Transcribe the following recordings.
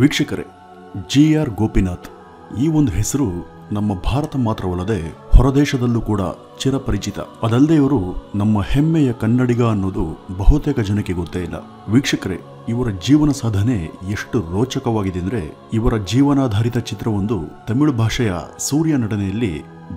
ವೀಕ್ಷಕರೇ, ಜಿಆರ್ ಗೋಪಿನಾಥ್ ಈ ಒಂದು ಹೆಸರು ನಮ್ಮ ಭಾರತ ಮಾತ್ರವಲ್ಲದೆ ಹೊರದೇಶದಲ್ಲೂ ಕೂಡ ಚಿರಪರಿಚಿತ. ಅದಲ್ಲದೆ ಇವರು ನಮ್ಮ ಹೆಮ್ಮೆಯ ಕನ್ನಡಿಗ ಅನ್ನೋದು ಬಹುತೇಕ ಜನಕ್ಕೆ ಗೊತ್ತೇ ಇಲ್ಲ. ವೀಕ್ಷಕರೇ, ಇವರ ಜೀವನ ಸಾಧನೆ ಎಷ್ಟು ರೋಚಕವಾಗಿದೆ ಅಂದರೆ, ಇವರ ಜೀವನಾಧಾರಿತ ಚಿತ್ರವೊಂದು ತಮಿಳು ಭಾಷೆಯ ಸೂರ್ಯ ನಟನೆಯಲ್ಲಿ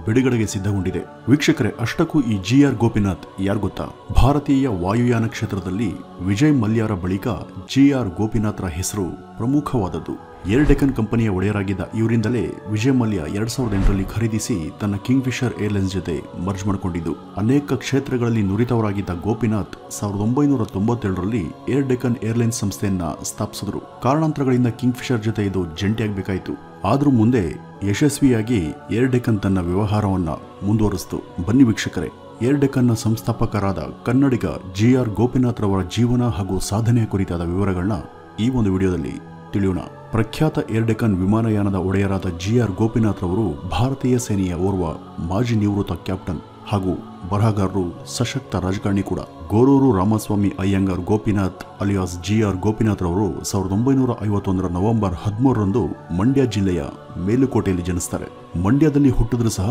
ಬಿಡುಗಡೆಗೆ ಸಿದ್ಧಗೊಂಡಿದೆ. ವೀಕ್ಷಕರೇ, ಅಷ್ಟಕ್ಕೂ ಈ ಜಿಆರ್ ಗೋಪಿನಾಥ್ ಯಾರು ಗೊತ್ತಾ? ಭಾರತೀಯ ವಾಯುಯಾನ ಕ್ಷೇತ್ರದಲ್ಲಿ ವಿಜಯ್ ಮಲ್ಯಾರ ಬಳಿಕ ಜಿಆರ್ ಗೋಪಿನಾಥ್ರ ಹೆಸರು ಪ್ರಮುಖವಾದದ್ದು. ಏರ್ ಡೆಕ್ಕನ್ ಕಂಪನಿಯ ಒಡೆಯರಾಗಿದ್ದ ಇವರಿಂದಲೇ ವಿಜಯ್ ಮಲ್ಯ 2008ರಲ್ಲಿ ಖರೀದಿಸಿ ತನ್ನ ಕಿಂಗ್ಫಿಶರ್ ಏರ್ಲೈನ್ಸ್ ಜೊತೆ ಮರ್ಜ್ ಮಾಡಿಕೊಂಡಿದ್ದು. ಅನೇಕ ಕ್ಷೇತ್ರಗಳಲ್ಲಿ ನುರಿತವರಾಗಿದ್ದ ಗೋಪಿನಾಥ್ 1997ರಲ್ಲಿ ಏರ್ ಡೆಕ್ಕನ್ ಏರ್ಲೈನ್ಸ್ ಸಂಸ್ಥೆಯನ್ನ ಸ್ಥಾಪಿಸಿದ್ರು. ಕಾರಣಾಂತರಗಳಿಂದ ಕಿಂಗ್ಫಿಶರ್ ಜೊತೆ ಇದು ಜಂಟಿಯಾಗಬೇಕಾಯಿತು. ಆದರೂ ಮುಂದೆ ಯಶಸ್ವಿಯಾಗಿ ಏರ್ ಡೆಕ್ಕನ್ ತನ್ನ ವ್ಯವಹಾರವನ್ನು ಮುಂದುವರಿಸಿತು. ಬನ್ನಿ ವೀಕ್ಷಕರೇ, ಏರ್ ಡೆಕ್ಕನ್ನ ಸಂಸ್ಥಾಪಕರಾದ ಕನ್ನಡಿಗ ಜಿಆರ್ ಗೋಪಿನಾಥ್ ರವರ ಜೀವನ ಹಾಗೂ ಸಾಧನೆಯ ಕುರಿತಾದ ವಿವರಗಳನ್ನ ಈ ಒಂದು ವಿಡಿಯೋದಲ್ಲಿ ತಿಳಿಯೋಣ. ಪ್ರಖ್ಯಾತ ಏರ್ ಡೆಕ್ಕನ್ ವಿಮಾನಯಾನದ ಒಡೆಯರಾದ ಜಿಆರ್ ಗೋಪಿನಾಥ್ ರವರು ಭಾರತೀಯ ಸೇನೆಯ ಓರ್ವ ಮಾಜಿ ನಿವೃತ್ತ ಕ್ಯಾಪ್ಟನ್ ಹಾಗೂ ಬರಹಗಾರರು, ಸಶಕ್ತ ರಾಜಕಾರಣಿ ಕೂಡ. ಗೋರೂರು ರಾಮಸ್ವಾಮಿ ಅಯ್ಯಂಗಾರ್ ಗೋಪಿನಾಥ್ ಅಲಿಯಾಸ್ ಜಿಆರ್ ಗೋಪಿನಾಥ್ ರವರು 1951ರ ನವೆಂಬರ್ 13ರಂದು ಮಂಡ್ಯ ಜಿಲ್ಲೆಯ ಮೇಲುಕೋಟೆಯಲ್ಲಿ ಜನಿಸ್ತಾರೆ. ಮಂಡ್ಯದಲ್ಲಿ ಹುಟ್ಟಿದ್ರೂ ಸಹ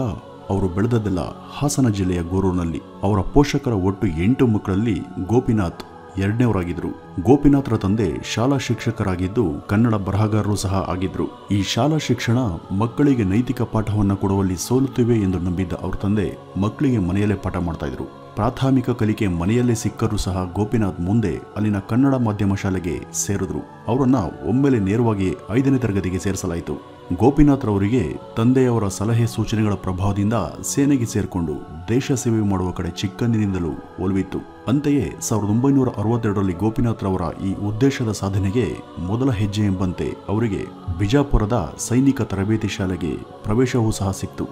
ಅವರು ಬೆಳೆದದ್ದೆಲ್ಲ ಹಾಸನ ಜಿಲ್ಲೆಯ ಗೋರೂರಿನಲ್ಲಿ. ಅವರ ಪೋಷಕರ ಒಟ್ಟು 8 ಮಕ್ಕಳಲ್ಲಿ ಗೋಪಿನಾಥ್ ಎರಡನೇವರಾಗಿದ್ರು. ಗೋಪಿನಾಥ್ರ ತಂದೆ ಶಾಲಾ ಶಿಕ್ಷಕರಾಗಿದ್ದು ಕನ್ನಡ ಬರಹಗಾರರು ಸಹ ಆಗಿದ್ರು. ಈ ಶಾಲಾ ಶಿಕ್ಷಣ ಮಕ್ಕಳಿಗೆ ನೈತಿಕ ಪಾಠವನ್ನು ಕೊಡುವಲ್ಲಿ ಸೋಲುತ್ತಿವೆ ಎಂದು ನಂಬಿದ್ದ ಅವ್ರ ತಂದೆ ಮಕ್ಕಳಿಗೆ ಮನೆಯಲ್ಲೇ ಪಾಠ ಮಾಡ್ತಾ ಇದ್ರು. ಪ್ರಾಥಮಿಕ ಕಲಿಕೆ ಮನೆಯಲ್ಲೇ ಸಿಕ್ಕರೂ ಸಹ ಗೋಪಿನಾಥ್ ಮುಂದೆ ಅಲ್ಲಿನ ಕನ್ನಡ ಮಾಧ್ಯಮ ಶಾಲೆಗೆ ಸೇರಿದ್ರು. ಅವರನ್ನ ಒಮ್ಮೆಲೆ ನೇರವಾಗಿ 5ನೇ ತರಗತಿಗೆ ಸೇರಿಸಲಾಯಿತು. ಗೋಪಿನಾಥ್ ರವರಿಗೆ ತಂದೆಯವರ ಸಲಹೆ ಸೂಚನೆಗಳ ಪ್ರಭಾವದಿಂದ ಸೇನೆಗೆ ಸೇರಿಕೊಂಡು ದೇಶ ಸೇವೆ ಮಾಡುವ ಕಡೆ ಚಿಕ್ಕಂದಿನಿಂದಲೂ ಒಲವಿತ್ತು. ಅಂತೆಯೇ 1962ರಲ್ಲಿ ಗೋಪಿನಾಥ್ ರವರ ಈ ಉದ್ದೇಶದ ಸಾಧನೆಗೆ ಮೊದಲ ಹೆಜ್ಜೆ ಎಂಬಂತೆ ಅವರಿಗೆ ಬಿಜಾಪುರದ ಸೈನಿಕ ತರಬೇತಿ ಶಾಲೆಗೆ ಪ್ರವೇಶವೂ ಸಹ ಸಿಕ್ತು.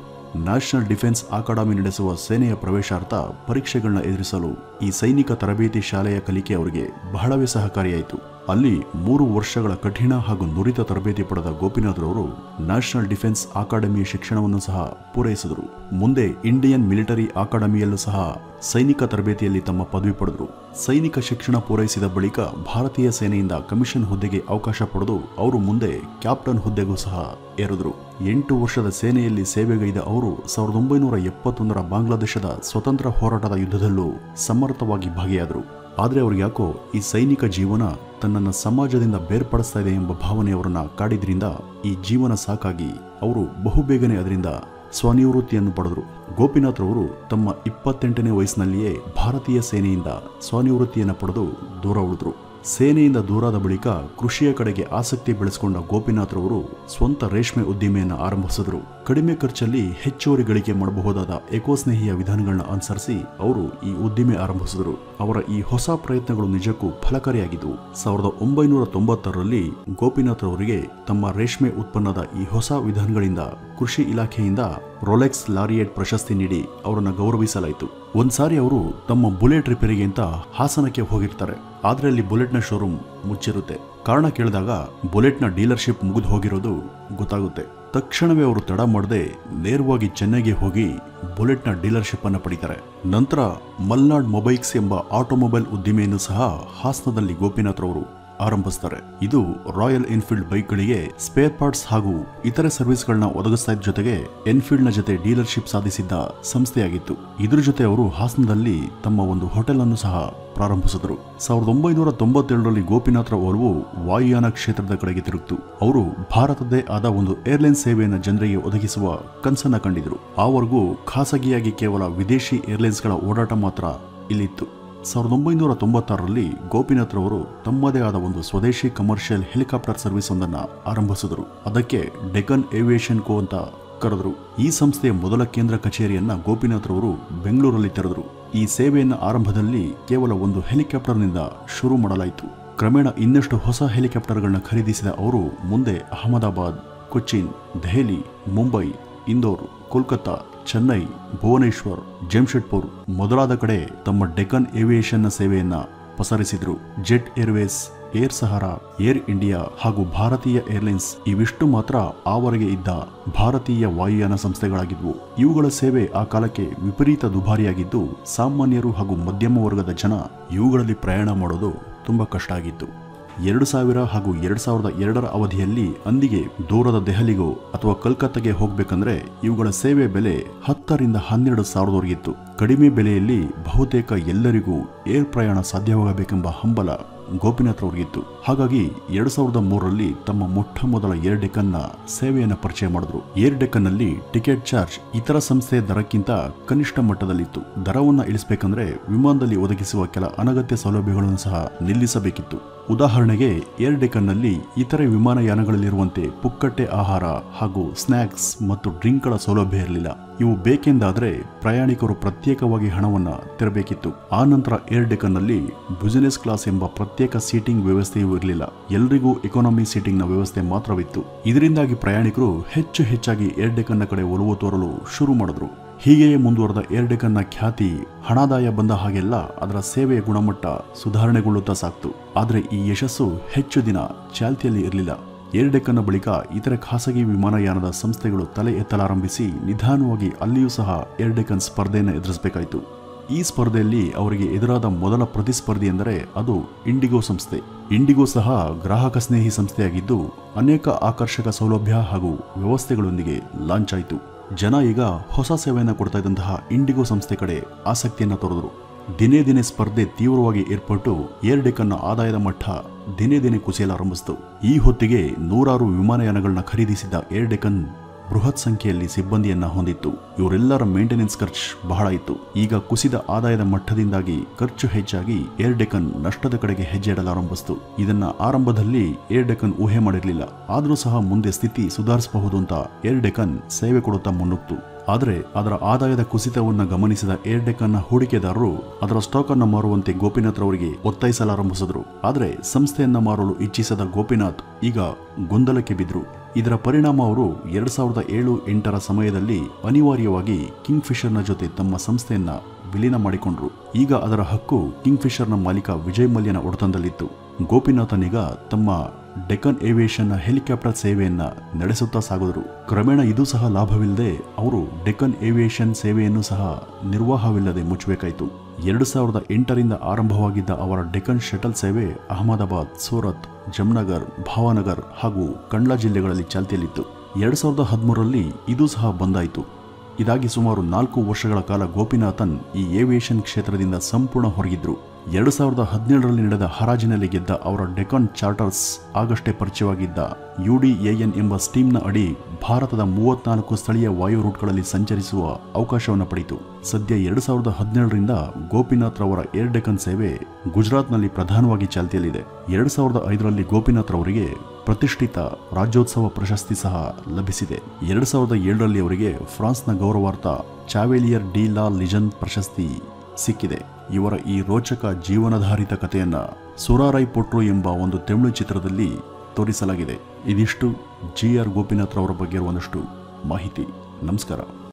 ನ್ಯಾಷನಲ್ ಡಿಫೆನ್ಸ್ ಅಕಾಡೆಮಿ ನಡೆಸುವ ಸೇನೆಯ ಪ್ರವೇಶಾರ್ಥ ಪರೀಕ್ಷೆಗಳನ್ನ ಎದುರಿಸಲು ಈ ಸೈನಿಕ ತರಬೇತಿ ಶಾಲೆಯ ಕಲಿಕೆ ಅವರಿಗೆ ಬಹಳವೇ ಸಹಕಾರಿಯಾಯಿತು. ಅಲ್ಲಿ 3 ವರ್ಷಗಳ ಕಠಿಣ ಹಾಗೂ ನುರಿತ ತರಬೇತಿ ಪಡೆದ ಗೋಪಿನಾಥ್ ರವರು ನ್ಯಾಷನಲ್ ಡಿಫೆನ್ಸ್ ಅಕಾಡೆಮಿಯ ಶಿಕ್ಷಣವನ್ನು ಸಹ ಪೂರೈಸಿದರು. ಮುಂದೆ ಇಂಡಿಯನ್ ಮಿಲಿಟರಿ ಅಕಾಡೆಮಿಯಲ್ಲೂ ಸಹ ಸೈನಿಕ ತರಬೇತಿಯಲ್ಲಿ ತಮ್ಮ ಪದವಿ ಪಡೆದರು. ಸೈನಿಕ ಶಿಕ್ಷಣ ಪೂರೈಸಿದ ಬಳಿಕ ಭಾರತೀಯ ಸೇನೆಯಿಂದ ಕಮಿಷನ್ ಹುದ್ದೆಗೆ ಅವಕಾಶ ಪಡೆದು ಅವರು ಮುಂದೆ ಕ್ಯಾಪ್ಟನ್ ಹುದ್ದೆಗೂ ಸಹ ಏರಿದರು. 8 ವರ್ಷದ ಸೇನೆಯಲ್ಲಿ ಸೇವೆಗೈದ ಅವರು 1971ರ ಬಾಂಗ್ಲಾದೇಶದ ಸ್ವತಂತ್ರ ಹೋರಾಟದ ಯುದ್ಧದಲ್ಲೂ ಸಮರ್ಥವಾಗಿ ಭಾಗಿಯಾದರು. ಆದರೆ ಅವ್ರಿಗೆ ಯಾಕೋ ಈ ಸೈನಿಕ ಜೀವನ ತನ್ನನ್ನು ಸಮಾಜದಿಂದ ಬೇರ್ಪಡಿಸ್ತಾ ಇದೆ ಎಂಬ ಭಾವನೆ ಅವರನ್ನು ಕಾಡಿದ್ರಿಂದ ಈ ಜೀವನ ಸಾಕಾಗಿ ಅವರು ಬಹುಬೇಗನೆ ಅದರಿಂದ ಸ್ವನಿವೃತ್ತಿಯನ್ನು ಪಡೆದರು. ಗೋಪಿನಾಥ್ ರವರು ತಮ್ಮ 28ನೇ ವಯಸ್ಸಿನಲ್ಲಿಯೇ ಭಾರತೀಯ ಸೇನೆಯಿಂದ ಸ್ವನಿವೃತ್ತಿಯನ್ನು ಪಡೆದು ದೂರ ಉಳಿದ್ರು. ಸೇನೆಯಿಂದ ದೂರಾದ ಬಳಿಕ ಕೃಷಿಯ ಕಡೆಗೆ ಆಸಕ್ತಿ ಬೆಳೆಸಿಕೊಂಡ ಗೋಪಿನಾಥ್ ರವರು ಸ್ವಂತ ರೇಷ್ಮೆ ಉದ್ದಿಮೆಯನ್ನು ಆರಂಭಿಸಿದರು. ಕಡಿಮೆ ಖರ್ಚಲ್ಲಿ ಹೆಚ್ಚುವರಿ ಗಳಿಕೆ ಮಾಡಬಹುದಾದ ಎಕೋಸ್ನೇಹಿಯ ವಿಧಾನಗಳನ್ನ ಅನುಸರಿಸಿ ಅವರು ಈ ಉದ್ದಿಮೆ ಆರಂಭಿಸಿದರು. ಅವರ ಈ ಹೊಸ ಪ್ರಯತ್ನಗಳು ನಿಜಕ್ಕೂ ಫಲಕಾರಿಯಾಗಿದ್ದವು. 1990ರಲ್ಲಿ ಗೋಪಿನಾಥ್ ರವರಿಗೆ ತಮ್ಮ ರೇಷ್ಮೆ ಉತ್ಪನ್ನದ ಈ ಹೊಸ ವಿಧಾನಗಳಿಂದ ಕೃಷಿ ಇಲಾಖೆಯಿಂದ ರೊಲೆಕ್ಸ್ ಲಾರಿಯೇಟ್ ಪ್ರಶಸ್ತಿ ನೀಡಿ ಅವರನ್ನು ಗೌರವಿಸಲಾಯಿತು. ಒಂದ್ಸಾರಿ ಅವರು ತಮ್ಮ ಬುಲೆಟ್ ರಿಪೇರಿಗಿಂತ ಹಾಸನಕ್ಕೆ ಹೋಗಿರ್ತಾರೆ. ಆದರೆ ಅಲ್ಲಿ ಬುಲೆಟ್ನ ಶೋರೂಮ್ ಮುಚ್ಚಿರುತ್ತೆ. ಕಾರಣ ಕೇಳಿದಾಗ ಬುಲೆಟ್ನ ಡೀಲರ್ಶಿಪ್ ಮುಗಿದು ಹೋಗಿರೋದು ಗೊತ್ತಾಗುತ್ತೆ. ತಕ್ಷಣವೇ ಅವರು ತಡ ಮಾಡದೆ ನೇರವಾಗಿ ಚೆನ್ನೈಗೆ ಹೋಗಿ ಬುಲೆಟ್ನ ಡೀಲರ್ಶಿಪ್ ಅನ್ನು ಪಡೀತಾರೆ. ನಂತರ ಮಲ್ನಾಡ್ ಮೊಬೈಲ್ಸ್ ಎಂಬ ಆಟೋಮೊಬೈಲ್ ಉದ್ದಿಮೆಯನ್ನು ಸಹ ಹಾಸನದಲ್ಲಿ ಗೋಪಿನಾಥ್ ರವರು ಆರಂಭಿಸ್ತಾರೆ. ಇದು ರಾಯಲ್ ಎನ್ಫೀಲ್ಡ್ ಬೈಕ್ಗಳಿಗೆ ಸ್ಪೇರ್ ಪಾರ್ಟ್ಸ್ ಹಾಗೂ ಇತರೆ ಸರ್ವಿಸ್ಗಳನ್ನ ಒದಗಿಸ್ತಾ ಇದ್ದ ಜೊತೆಗೆ ಎನ್ಫೀಲ್ಡ್ನ ಜೊತೆ ಡೀಲರ್ಶಿಪ್ ಸಾಧಿಸಿದ್ದ ಸಂಸ್ಥೆಯಾಗಿತ್ತು. ಇದ್ರ ಜೊತೆ ಅವರು ಹಾಸನದಲ್ಲಿ ತಮ್ಮ ಒಂದು ಹೋಟೆಲ್ ಅನ್ನು ಸಹ ಪ್ರಾರಂಭಿಸಿದರು. 1997ರಲ್ಲಿ ಗೋಪಿನಾಥ್ ರವರು ವಾಯುಯಾನ ಕ್ಷೇತ್ರದ ಕಡೆಗೆ ತಿರುಗಿತು. ಅವರು ಭಾರತದೇ ಆದ ಒಂದು ಏರ್ಲೈನ್ ಸೇವೆಯನ್ನು ಜನರಿಗೆ ಒದಗಿಸುವ ಕನಸನ್ನು ಕಂಡಿದ್ರು. ಆವರೆಗೂ ಖಾಸಗಿಯಾಗಿ ಕೇವಲ ವಿದೇಶಿ ಏರ್ಲೈನ್ಸ್ಗಳ ಓಡಾಟ ಮಾತ್ರ ಇಲ್ಲಿತ್ತು. 1996ರಲ್ಲಿ ಗೋಪಿನಾಥ್ ರವರು ತಮ್ಮದೇ ಆದ ಒಂದು ಸ್ವದೇಶಿ ಕಮರ್ಷಿಯಲ್ ಹೆಲಿಕಾಪ್ಟರ್ ಸರ್ವಿಸ್ ಒಂದನ್ನು ಆರಂಭಿಸಿದರು. ಅದಕ್ಕೆ ಡೆಕ್ಕನ್ ಏವಿಯೇಷನ್ ಕೋ ಅಂತ ಕರೆದರು. ಈ ಸಂಸ್ಥೆಯ ಮೊದಲ ಕೇಂದ್ರ ಕಚೇರಿಯನ್ನ ಗೋಪಿನಾಥ್ ರವರು ಬೆಂಗಳೂರಲ್ಲಿ ತೆರೆದರು. ಈ ಸೇವೆಯನ್ನು ಆರಂಭದಲ್ಲಿ ಕೇವಲ ಒಂದು ಹೆಲಿಕಾಪ್ಟರ್ನಿಂದ ಶುರು ಮಾಡಲಾಯಿತು. ಕ್ರಮೇಣ ಇನ್ನಷ್ಟು ಹೊಸ ಹೆಲಿಕಾಪ್ಟರ್ಗಳನ್ನ ಖರೀದಿಸಿದ ಅವರು ಮುಂದೆ ಅಹಮದಾಬಾದ್, ಕೊಚ್ಚಿನ್, ದೆಹಲಿ, ಮುಂಬೈ, ಇಂದೋರ್, ಕೋಲ್ಕತ್ತಾ, ಚೆನ್ನೈ, ಭುವನೇಶ್ವರ್, ಜಮ್ಶೆಡ್ಪುರ್ ಮೊದಲಾದ ಕಡೆ ತಮ್ಮ ಡೆಕ್ಕನ್ ಏವಿಯೇಷನ್ನ ಸೇವೆಯನ್ನ ಪಸರಿಸಿದ್ರು. Jet Airways, air Sahara, air India ಹಾಗೂ ಭಾರತೀಯ ಏರ್ಲೈನ್ಸ್ ಇವಿಷ್ಟು ಮಾತ್ರ ಆವರೆಗೆ ಇದ್ದ ಭಾರತೀಯ ವಾಯುಯಾನ ಸಂಸ್ಥೆಗಳಾಗಿದ್ವು. ಇವುಗಳ ಸೇವೆ ಆ ಕಾಲಕ್ಕೆ ವಿಪರೀತ ದುಬಾರಿಯಾಗಿದ್ದು ಸಾಮಾನ್ಯರು ಹಾಗೂ ಮಧ್ಯಮ ವರ್ಗದ ಜನ ಇವುಗಳಲ್ಲಿ ಪ್ರಯಾಣ ಮಾಡೋದು ತುಂಬಾ ಕಷ್ಟ ಆಗಿತ್ತು. 2000 ಹಾಗೂ 2002ರ ಅವಧಿಯಲ್ಲಿ ಅಂದಿಗೆ ದೂರದ ದೆಹಲಿಗೋ ಅಥವಾ ಕಲ್ಕತ್ತಾಗೆ ಹೋಗಬೇಕಂದ್ರೆ ಇವುಗಳ ಸೇವೆ ಬೆಲೆ 10,000ರಿಂದ 12,000ವರೆಗಿತ್ತು. ಕಡಿಮೆ ಬೆಲೆಯಲ್ಲಿ ಬಹುತೇಕ ಎಲ್ಲರಿಗೂ ಏರ್ ಪ್ರಯಾಣ ಸಾಧ್ಯವಾಗಬೇಕೆಂಬ ಹಂಬಲ ಗೋಪಿನಾಥ್ ಅವರಿಗಿತ್ತು. ಹಾಗಾಗಿ 2003ರಲ್ಲಿ ತಮ್ಮ ಮೊಟ್ಟ ಮೊದಲ ಏರ್ ಡೆಕ್ಕನ್ನ ಸೇವೆಯನ್ನು ಪರಿಚಯ ಮಾಡಿದ್ರು. ಏರ್ ಡೆಕ್ಕನ್ನಲ್ಲಿ ಟಿಕೆಟ್ ಚಾರ್ಜ್ ಇತರ ಸಂಸ್ಥೆಯ ದರಕ್ಕಿಂತ ಕನಿಷ್ಠ ಮಟ್ಟದಲ್ಲಿತ್ತು. ದರವನ್ನು ಇಳಿಸಬೇಕಂದ್ರೆ ವಿಮಾನದಲ್ಲಿ ಒದಗಿಸುವ ಕೆಲ ಅನಗತ್ಯ ಸೌಲಭ್ಯಗಳನ್ನು ಸಹ ನಿಲ್ಲಿಸಬೇಕಿತ್ತು. ಉದಾಹರಣೆಗೆ ಏರ್ ಡೆಕ್ಕನ್ನಲ್ಲಿ ಇತರೆ ವಿಮಾನಯಾನಗಳಲ್ಲಿರುವಂತೆ ಪುಕ್ಕಟ್ಟೆ ಆಹಾರ ಹಾಗೂ ಸ್ನ್ಯಾಕ್ಸ್ ಮತ್ತು ಡ್ರಿಂಕ್ಗಳ ಸೌಲಭ್ಯ ಇರಲಿಲ್ಲ. ಇವು ಬೇಕೆಂದಾದರೆ ಪ್ರಯಾಣಿಕರು ಪ್ರತ್ಯೇಕವಾಗಿ ಹಣವನ್ನು ತೆರಬೇಕಿತ್ತು. ಆ ನಂತರ ಏರ್ ಡೆಕ್ಕನ್ನಲ್ಲಿ ಬಿಸಿನೆಸ್ ಕ್ಲಾಸ್ ಎಂಬ ಪ್ರತ್ಯೇಕ ಸೀಟಿಂಗ್ ವ್ಯವಸ್ಥೆಯೂ ಇರಲಿಲ್ಲ. ಎಲ್ರಿಗೂ ಎಕಾನಮಿ ಸೀಟಿಂಗ್ನ ವ್ಯವಸ್ಥೆ ಮಾತ್ರವಿತ್ತು. ಇದರಿಂದಾಗಿ ಪ್ರಯಾಣಿಕರು ಹೆಚ್ಚು ಹೆಚ್ಚಾಗಿ ಏರ್ ಡೆಕ್ಕನ್ನ ಕಡೆ ಒಲವು ತೋರಲು ಶುರು ಮಾಡಿದ್ರು. ಹೀಗೆಯೇ ಮುಂದುವರೆದ ಏರ್ ಡೆಕ್ಕನ್ನ ಖ್ಯಾತಿ ಹಣಾದಾಯ ಬಂದ ಹಾಗೆಲ್ಲ ಅದರ ಸೇವೆಯ ಗುಣಮಟ್ಟ ಸುಧಾರಣೆಗೊಳ್ಳುತ್ತಾ ಸಾಕ್ತು. ಆದರೆ ಈ ಯಶಸ್ಸು ಹೆಚ್ಚು ದಿನ ಚಾಲ್ತಿಯಲ್ಲಿ ಇರಲಿಲ್ಲ. ಏರ್ ಡೆಕ್ಕನ್ನ ಬಳಿಕ ಇತರೆ ಖಾಸಗಿ ವಿಮಾನಯಾನದ ಸಂಸ್ಥೆಗಳು ತಲೆ ಎತ್ತಲಾರಂಭಿಸಿ ನಿಧಾನವಾಗಿ ಅಲ್ಲಿಯೂ ಸಹ ಏರ್ ಡೆಕ್ಕನ್ ಸ್ಪರ್ಧೆಯನ್ನು ಎದುರಿಸಬೇಕಾಯಿತು. ಈ ಸ್ಪರ್ಧೆಯಲ್ಲಿ ಅವರಿಗೆ ಎದುರಾದ ಮೊದಲ ಪ್ರತಿಸ್ಪರ್ಧಿ ಎಂದರೆ ಅದು ಇಂಡಿಗೋ ಸಂಸ್ಥೆ. ಇಂಡಿಗೋ ಸಹ ಗ್ರಾಹಕ ಸ್ನೇಹಿ ಸಂಸ್ಥೆಯಾಗಿದ್ದು ಅನೇಕ ಆಕರ್ಷಕ ಸೌಲಭ್ಯ ಹಾಗೂ ವ್ಯವಸ್ಥೆಗಳೊಂದಿಗೆ ಲಾಂಚ್ ಆಯಿತು. ಜನ ಈಗ ಹೊಸ ಸೇವೆಯನ್ನು ಕೊಡ್ತಾ ಇದ್ದಂತಹ ಇಂಡಿಗೋ ಸಂಸ್ಥೆ ಕಡೆ ಆಸಕ್ತಿಯನ್ನು ತೋರಿದರು. ದಿನೇ ದಿನೇ ಸ್ಪರ್ಧೆ ತೀವ್ರವಾಗಿ ಏರ್ಪಟ್ಟು ಏರ್ ಡೆಕ್ಕನ್ನ ಆದಾಯದ ಮಟ್ಟ ದಿನೇ ದಿನೇ ಕುಸಿಯಲಾರಂಭಿಸಿತು. ಈ ಹೊತ್ತಿಗೆ ನೂರಾರು ವಿಮಾನಯಾನಗಳನ್ನ ಖರೀದಿಸಿದ್ದ ಏರ್ ಡೆಕ್ಕನ್ ಬೃಹತ್ ಸಂಖ್ಯೆಯಲ್ಲಿ ಸಿಬ್ಬಂದಿಯನ್ನ ಹೊಂದಿತ್ತು. ಇವರೆಲ್ಲರ ಮೇಂಟೆನೆನ್ಸ್ ಖರ್ಚು ಬಹಳ ಇತ್ತು. ಈಗ ಕುಸಿದ ಆದಾಯದ ಮಟ್ಟದಿಂದಾಗಿ ಖರ್ಚು ಹೆಚ್ಚಾಗಿ ಏರ್ ಡೆಕ್ಕನ್ ನಷ್ಟದ ಕಡೆಗೆ ಹೆಜ್ಜೆ ಇಡಲಾರಂಭಿಸಿತು. ಇದನ್ನ ಆರಂಭದಲ್ಲಿ ಏರ್ ಡೆಕ್ಕನ್ ಊಹೆ ಮಾಡಿರಲಿಲ್ಲ. ಆದರೂ ಸಹ ಮುಂದೆ ಸ್ಥಿತಿ ಸುಧಾರಿಸಬಹುದು ಅಂತ ಏರ್ ಡೆಕ್ಕನ್ ಸೇವೆ ಕೊಡುತ್ತಾ ಮುನ್ನುಗ್ತು. ಆದರೆ ಅದರ ಆದಾಯದ ಕುಸಿತವನ್ನು ಗಮನಿಸಿದ ಏರ್ ಡೆಕ್ಕನ್ನ ಹೂಡಿಕೆದಾರರು ಅದರ ಸ್ಟಾಕ್ ಅನ್ನು ಮಾರುವಂತೆ ಗೋಪಿನಾಥ್ ಅವರಿಗೆ ಒತ್ತಾಯಿಸಲಾರಂಭಿಸಿದ್ರು. ಆದರೆ ಸಂಸ್ಥೆಯನ್ನ ಮಾರಲು ಇಚ್ಛಿಸದ ಗೋಪಿನಾಥ್ ಈಗ ಗೊಂದಲಕ್ಕೆ ಬಿದ್ರು. ಇದರ ಪರಿಣಾಮ ಅವರು 2007-8ರ ಸಮಯದಲ್ಲಿ ಅನಿವಾರ್ಯವಾಗಿ ಕಿಂಗ್ಫಿಷರ್ನ ಜೊತೆ ತಮ್ಮ ಸಂಸ್ಥೆಯನ್ನ ವಿಲೀನ ಮಾಡಿಕೊಂಡ್ರು. ಈಗ ಅದರ ಹಕ್ಕು ಕಿಂಗ್ಫಿಷರ್ನ ಮಾಲೀಕ ವಿಜಯ್ ಮಲ್ಯನ ಒಡೆತನದಲ್ಲಿತ್ತು. ಗೋಪಿನಾಥನೀಗ ತಮ್ಮ ಡೆಕ್ಕನ್ ಏವಿಯೇಷನ್ನ ಹೆಲಿಕಾಪ್ಟರ್ ಸೇವೆಯನ್ನ ನಡೆಸುತ್ತಾ ಸಾಗಿದ್ರು. ಕ್ರಮೇಣ ಇದು ಸಹ ಲಾಭವಿಲ್ಲದೆ ಅವರು ಡೆಕ್ಕನ್ ಏವಿಯೇಷನ್ ಸೇವೆಯನ್ನು ಸಹ ನಿರ್ವಾಹವಿಲ್ಲದೆ ಮುಚ್ಚಬೇಕಾಯಿತು. 2008ರಿಂದ ಆರಂಭವಾಗಿದ್ದ ಅವರ ಡೆಕ್ಕನ್ ಶಟಲ್ ಸೇವೆ ಅಹಮದಾಬಾದ್, ಸೂರತ್, ಜಮ್ನಗರ್, ಭಾವನಗರ್ ಹಾಗೂ ಕಂಡ್ಲಾ ಜಿಲ್ಲೆಗಳಲ್ಲಿ ಚಾಲ್ತಿಯಲ್ಲಿತ್ತು. 2013ರಲ್ಲಿ ಇದು ಸಹ ಬಂದಾಯಿತು. ಇದಾಗಿ ಸುಮಾರು 4 ವರ್ಷಗಳ ಕಾಲ ಗೋಪಿನಾಥನ್ ಈ ಏವಿಯೇಷನ್ ಕ್ಷೇತ್ರದಿಂದ ಸಂಪೂರ್ಣ ಹೊರಗಿದ್ರು. 2017ರಲ್ಲಿ ನಡೆದ ಹರಾಜಿನಲ್ಲಿ ಗೆದ್ದ ಅವರ ಡೆಕ್ಕನ್ ಚಾರ್ಟರ್ಸ್ ಆಗಷ್ಟೇ ಪರಿಚಯವಾಗಿದ್ದ UDAN ಎಂಬ ಸ್ಟೀಮ್ನ ಅಡಿ ಭಾರತದ 34 ಸ್ಥಳೀಯ ವಾಯು ರೂಟ್ಗಳಲ್ಲಿ ಸಂಚರಿಸುವ ಅವಕಾಶವನ್ನು ಪಡೆಯಿತು. ಸದ್ಯ 2017ರಿಂದ ಗೋಪಿನಾಥ್ ರವರ ಏರ್ ಡೆಕ್ಕನ್ ಸೇವೆ ಗುಜರಾತ್ನಲ್ಲಿ ಪ್ರಧಾನವಾಗಿ ಚಾಲ್ತಿಯಲ್ಲಿದೆ. 2005ರಲ್ಲಿ ಗೋಪಿನಾಥ್ ರವರಿಗೆ ಪ್ರತಿಷ್ಠಿತ ರಾಜ್ಯೋತ್ಸವ ಪ್ರಶಸ್ತಿ ಸಹ ಲಭಿಸಿದೆ. 2007ರಲ್ಲಿ ಅವರಿಗೆ ಫ್ರಾನ್ಸ್ನ ಗೌರವಾರ್ಥ ಚಾವೆಲಿಯರ್ ಡಿ ಲಾ ಲಿಜನ್ ಪ್ರಶಸ್ತಿ ಸಿಕ್ಕಿದೆ. ಇವರ ಈ ರೋಚಕ ಜೀವನಾಧಾರಿತ ಕಥೆಯನ್ನು ಸೂರಾರೈ ಪೊಟ್ರು ಎಂಬ ಒಂದು ತಮಿಳು ಚಿತ್ರದಲ್ಲಿ ತೋರಿಸಲಾಗಿದೆ. ಇದಿಷ್ಟು GR ಗೋಪಿನಾಥ್ ರವರ ಬಗ್ಗೆ ಇರುವಂದಷ್ಟು ಮಾಹಿತಿ. ನಮಸ್ಕಾರ.